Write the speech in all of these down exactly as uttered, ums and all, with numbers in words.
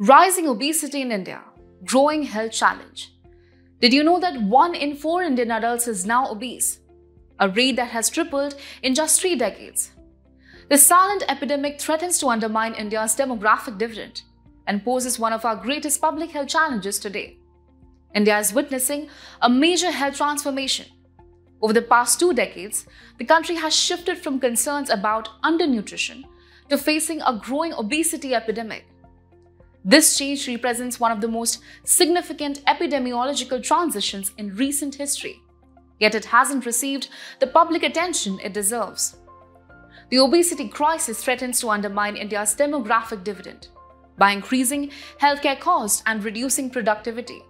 Rising obesity in India, growing health challenge. Did you know that one in four Indian adults is now obese? A rate that has tripled in just three decades. This silent epidemic threatens to undermine India's demographic dividend and poses one of our greatest public health challenges today. India is witnessing a major health transformation. Over the past two decades, the country has shifted from concerns about undernutrition to facing a growing obesity epidemic. This change represents one of the most significant epidemiological transitions in recent history, yet it hasn't received the public attention it deserves. The obesity crisis threatens to undermine India's demographic dividend by increasing healthcare costs and reducing productivity.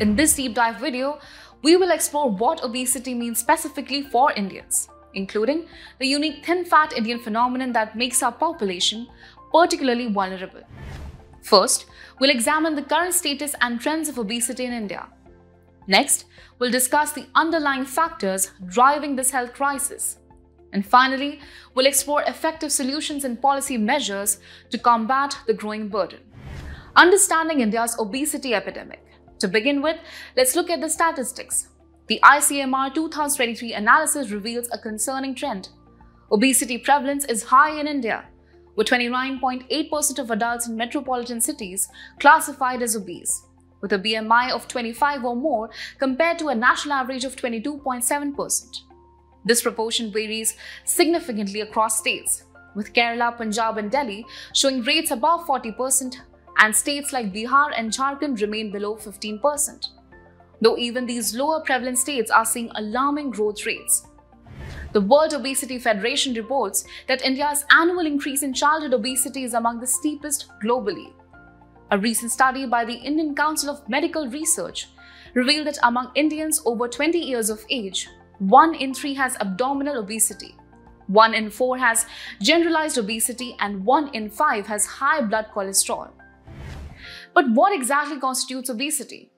In this deep dive video, we will explore what obesity means specifically for Indians, including the unique thin-fat Indian phenomenon that makes our population particularly vulnerable. First, we'll examine the current status and trends of obesity in India. Next, we'll discuss the underlying factors driving this health crisis. And finally, we'll explore effective solutions and policy measures to combat the growing burden. Understanding India's obesity epidemic. To begin with, let's look at the statistics. The I C M R two thousand twenty-three analysis reveals a concerning trend. Obesity prevalence is high in India, with twenty-nine point eight percent of adults in metropolitan cities classified as obese, with a B M I of twenty-five or more compared to a national average of twenty-two point seven percent. This proportion varies significantly across states, with Kerala, Punjab and Delhi showing rates above forty percent, and states like Bihar and Jharkhand remain below fifteen percent, though even these lower prevalence states are seeing alarming growth rates. The World Obesity Federation reports that India's annual increase in childhood obesity is among the steepest globally. A recent study by the Indian Council of Medical Research revealed that among Indians over twenty years of age, one in three has abdominal obesity, one in four has generalized obesity, and one in five has high blood cholesterol. But what exactly constitutes obesity?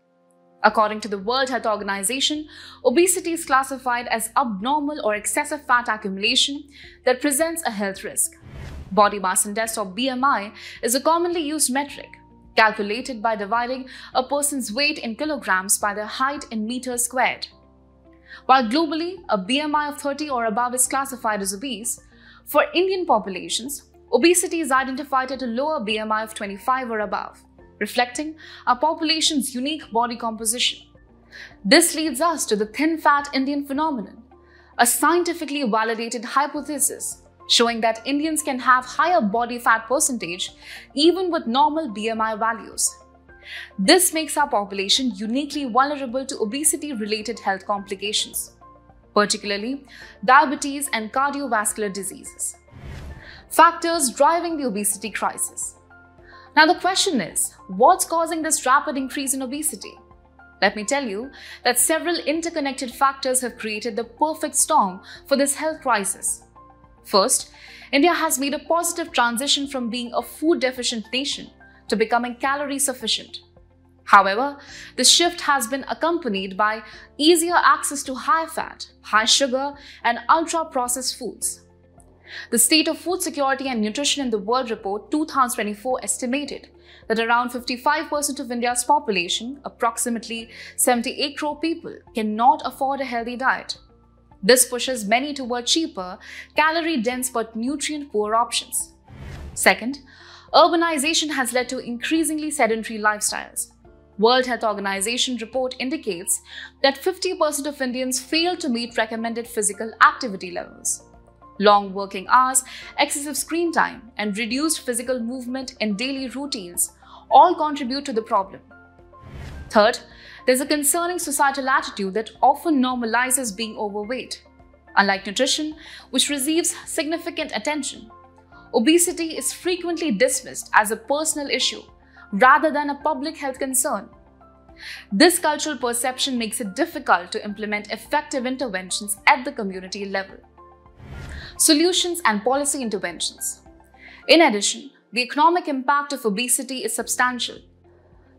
According to the World Health Organization, obesity is classified as abnormal or excessive fat accumulation that presents a health risk. Body mass index, or B M I, is a commonly used metric, calculated by dividing a person's weight in kilograms by their height in meters squared. While globally, a B M I of thirty or above is classified as obese, for Indian populations, obesity is identified at a lower B M I of twenty-five or above, reflecting our population's unique body composition. This leads us to the thin-fat Indian phenomenon, a scientifically validated hypothesis showing that Indians can have higher body fat percentage even with normal B M I values. This makes our population uniquely vulnerable to obesity-related health complications, particularly diabetes and cardiovascular diseases. Factors driving the obesity crisis. Now the question is, what's causing this rapid increase in obesity? Let me tell you that several interconnected factors have created the perfect storm for this health crisis. First, India has made a positive transition from being a food-deficient nation to becoming calorie-sufficient. However, this shift has been accompanied by easier access to high-fat, high-sugar and ultra-processed foods. The State of Food Security and Nutrition in the World Report two thousand twenty-four estimated that around fifty-five percent of India's population, approximately seventy-eight crore people, cannot afford a healthy diet. This pushes many toward cheaper, calorie-dense but nutrient-poor options. Second, urbanization has led to increasingly sedentary lifestyles. World Health Organization report indicates that fifty percent of Indians fail to meet recommended physical activity levels. Long working hours, excessive screen time, and reduced physical movement in daily routines all contribute to the problem. Third, there's a concerning societal attitude that often normalizes being overweight. Unlike nutrition, which receives significant attention, obesity is frequently dismissed as a personal issue rather than a public health concern. This cultural perception makes it difficult to implement effective interventions at the community level. Solutions and policy interventions. In addition, the economic impact of obesity is substantial.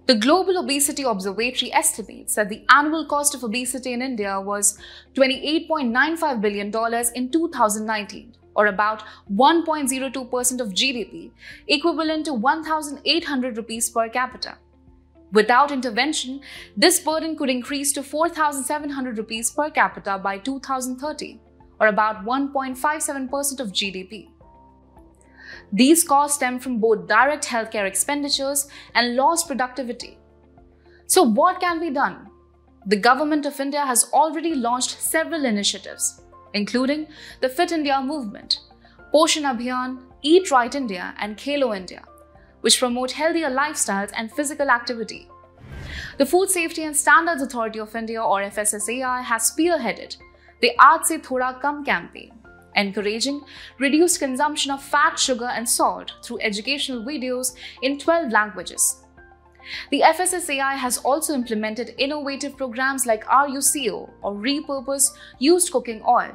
The Global Obesity Observatory estimates that the annual cost of obesity in India was twenty-eight point nine five billion dollars in two thousand nineteen, or about one point zero two percent of G D P, equivalent to one thousand eight hundred rupees per capita. Without intervention, this burden could increase to four thousand seven hundred rupees per capita by two thousand thirty, or about one point five seven percent of G D P. These costs stem from both direct healthcare expenditures and lost productivity. So what can be done? The Government of India has already launched several initiatives, including the Fit India movement, Poshan Abhiyan, Eat Right India and Khelo India, which promote healthier lifestyles and physical activity. The Food Safety and Standards Authority of India, or F S S A I, has spearheaded the Aadat Se Thoda Kum Campaign, encouraging reduced consumption of fat, sugar and salt through educational videos in twelve languages. The F S S A I has also implemented innovative programs like R U C O, or Repurpose Used Cooking Oil,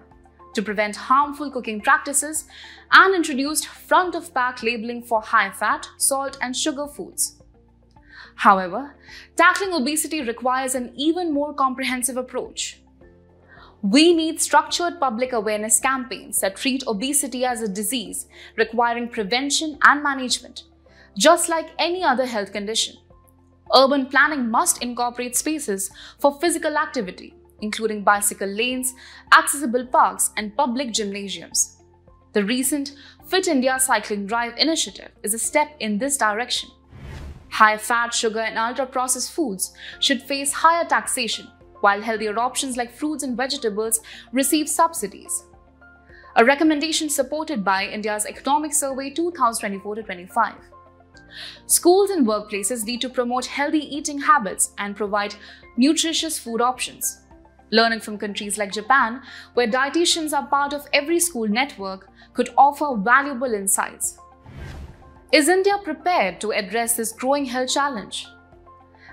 to prevent harmful cooking practices, and introduced front-of-pack labeling for high-fat, salt and sugar foods. However, tackling obesity requires an even more comprehensive approach. We need structured public awareness campaigns that treat obesity as a disease requiring prevention and management, just like any other health condition. Urban planning must incorporate spaces for physical activity, including bicycle lanes, accessible parks and public gymnasiums. The recent Fit India Cycling Drive initiative is a step in this direction. High-fat, sugar and ultra-processed foods should face higher taxation, while healthier options like fruits and vegetables receive subsidies. A recommendation supported by India's Economic Survey two thousand twenty-four to twenty-five. Schools and workplaces need to promote healthy eating habits and provide nutritious food options. Learning from countries like Japan, where dietitians are part of every school network, could offer valuable insights. Is India prepared to address this growing health challenge?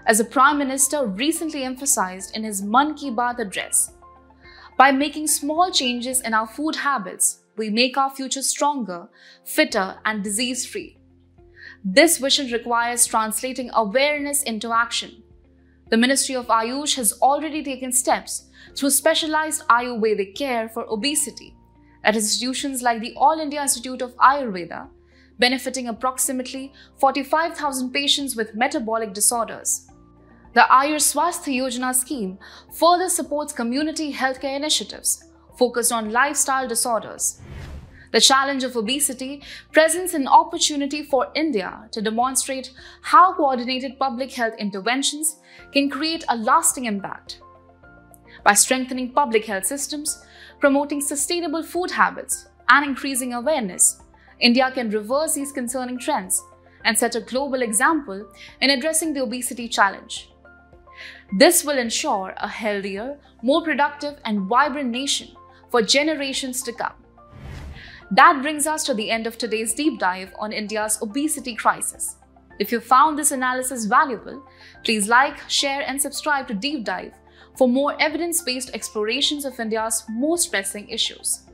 As the Prime Minister recently emphasized in his Mann Ki Baat address, by making small changes in our food habits, we make our future stronger, fitter and disease-free. This vision requires translating awareness into action. The Ministry of Ayush has already taken steps through specialized Ayurvedic care for obesity at institutions like the All India Institute of Ayurveda, benefiting approximately forty-five thousand patients with metabolic disorders. The Ayushman Swasthya Yojana scheme further supports community healthcare initiatives focused on lifestyle disorders. The challenge of obesity presents an opportunity for India to demonstrate how coordinated public health interventions can create a lasting impact. By strengthening public health systems, promoting sustainable food habits, and increasing awareness, India can reverse these concerning trends and set a global example in addressing the obesity challenge. This will ensure a healthier, more productive and vibrant nation for generations to come. That brings us to the end of today's deep dive on India's obesity crisis. If you found this analysis valuable, please like, share and subscribe to Deep Dive for more evidence-based explorations of India's most pressing issues.